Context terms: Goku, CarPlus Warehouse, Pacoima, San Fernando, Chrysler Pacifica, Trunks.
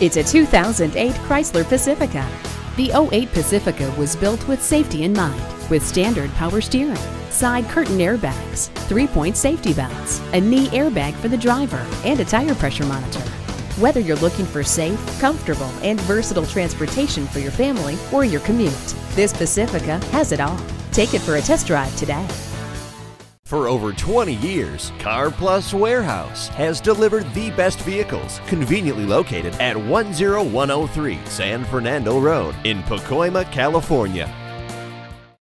It's a 2008 Chrysler Pacifica. The 08 Pacifica was built with safety in mind, with standard power steering, side curtain airbags, 3-point safety belts, a knee airbag for the driver, and a tire pressure monitor. Whether you're looking for safe, comfortable, and versatile transportation for your family or your commute, this Pacifica has it all. Take it for a test drive today. For over 20 years, CarPlus Warehouse has delivered the best vehicles, conveniently located at 10103 San Fernando Road in Pacoima, California.